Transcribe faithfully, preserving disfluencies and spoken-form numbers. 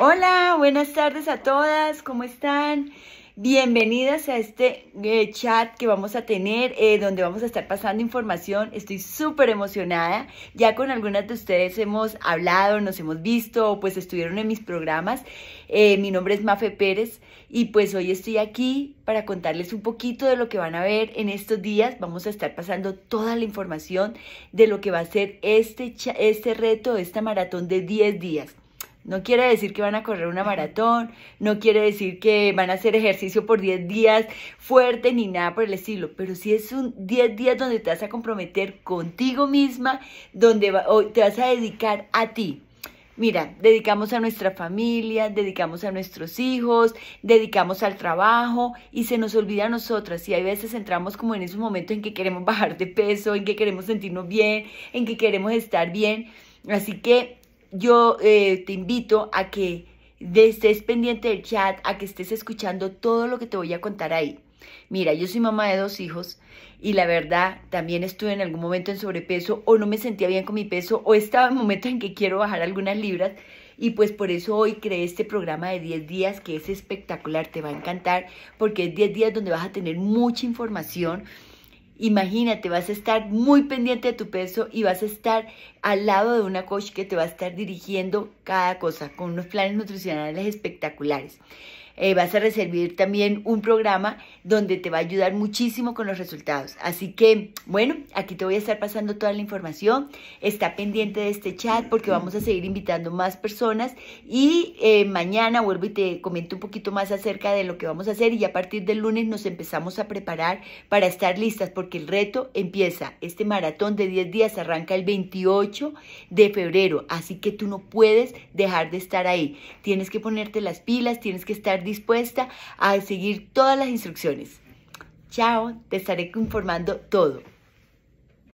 Hola, buenas tardes a todas, ¿cómo están? Bienvenidas a este eh, chat que vamos a tener, eh, donde vamos a estar pasando información. Estoy súper emocionada, ya con algunas de ustedes hemos hablado, nos hemos visto, pues estuvieron en mis programas. Eh, mi nombre es Mafe Pérez y pues hoy estoy aquí para contarles un poquito de lo que van a ver en estos días. Vamos a estar pasando toda la información de lo que va a ser este, este reto, esta maratón de diez días. No quiere decir que van a correr una maratón, no quiere decir que van a hacer ejercicio por diez días fuerte ni nada por el estilo, pero sí es un diez días donde te vas a comprometer contigo misma, donde va, o te vas a dedicar a ti. Mira, dedicamos a nuestra familia, dedicamos a nuestros hijos, dedicamos al trabajo y se nos olvida a nosotras. Y hay veces entramos como en esos momentos en que queremos bajar de peso, en que queremos sentirnos bien, en que queremos estar bien. Así que yo eh, te invito a que estés pendiente del chat, a que estés escuchando todo lo que te voy a contar ahí. Mira, yo soy mamá de dos hijos y la verdad también estuve en algún momento en sobrepeso o no me sentía bien con mi peso o estaba en momentos en que quiero bajar algunas libras y pues por eso hoy creé este programa de diez días que es espectacular, te va a encantar porque es diez días donde vas a tener mucha información. Imagínate, vas a estar muy pendiente de tu peso y vas a estar al lado de una coach que te va a estar dirigiendo cada cosa con unos planes nutricionales espectaculares. Eh, vas a recibir también un programa donde te va a ayudar muchísimo con los resultados. Así que, bueno, aquí te voy a estar pasando toda la información. Está pendiente de este chat porque vamos a seguir invitando más personas y eh, mañana vuelvo y te comento un poquito más acerca de lo que vamos a hacer y a partir del lunes nos empezamos a preparar para estar listas porque el reto empieza. Este maratón de diez días arranca el veintiocho de febrero, así que tú no puedes dejar de estar ahí. Tienes que ponerte las pilas, tienes que estar dispuesta a seguir todas las instrucciones. Chao, te estaré informando todo.